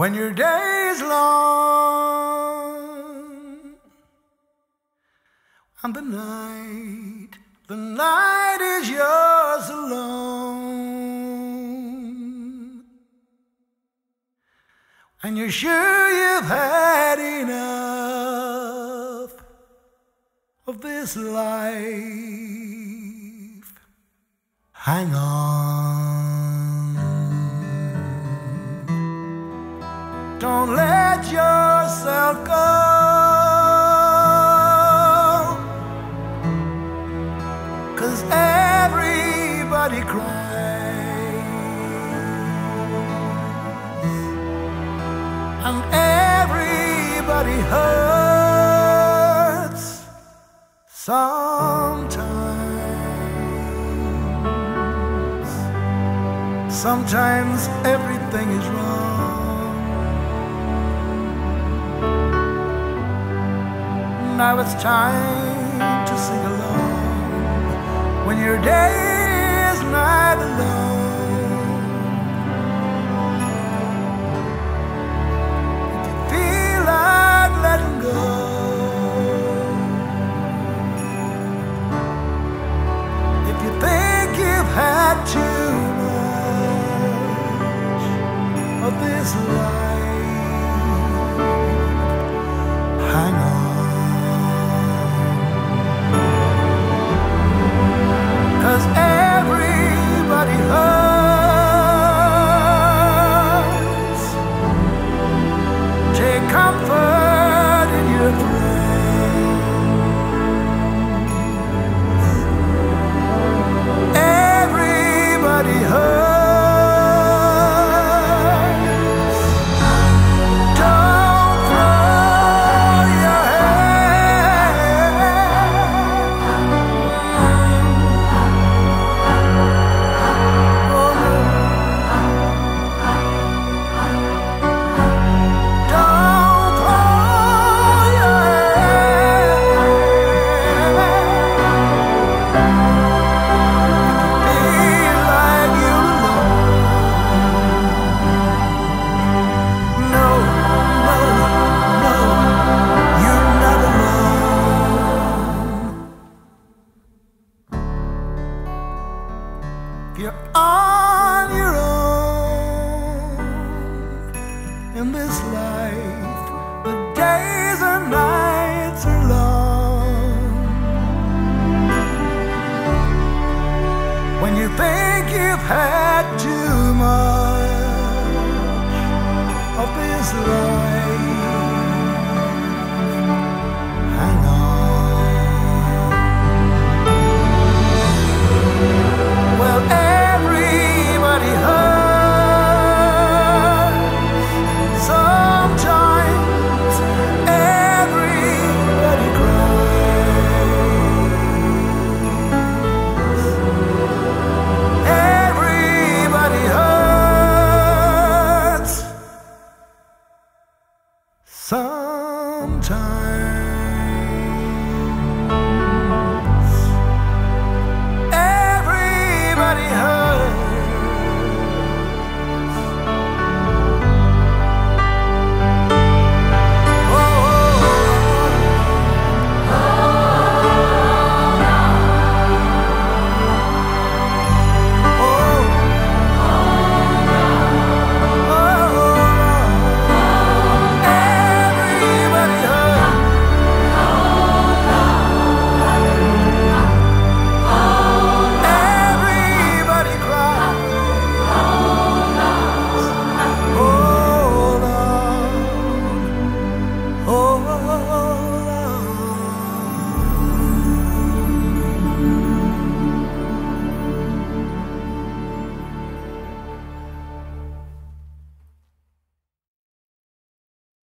When your day is long and the night is yours alone, and you're sure you've had enough of this life, hang on. Don't let yourself go. Everybody cries and everybody hurts sometimes. Sometimes everything is wrong. Now it's time to sing along. When your day is not alone, if you feel like letting go, if you think you've had too much of this life, hang on. Everybody hurts. Take comfort in your friends. Everybody hurts. Don't throw your head. You're on your own in this life. The days and nights are long. When you think you've had too much of this life, hang on. Sometimes.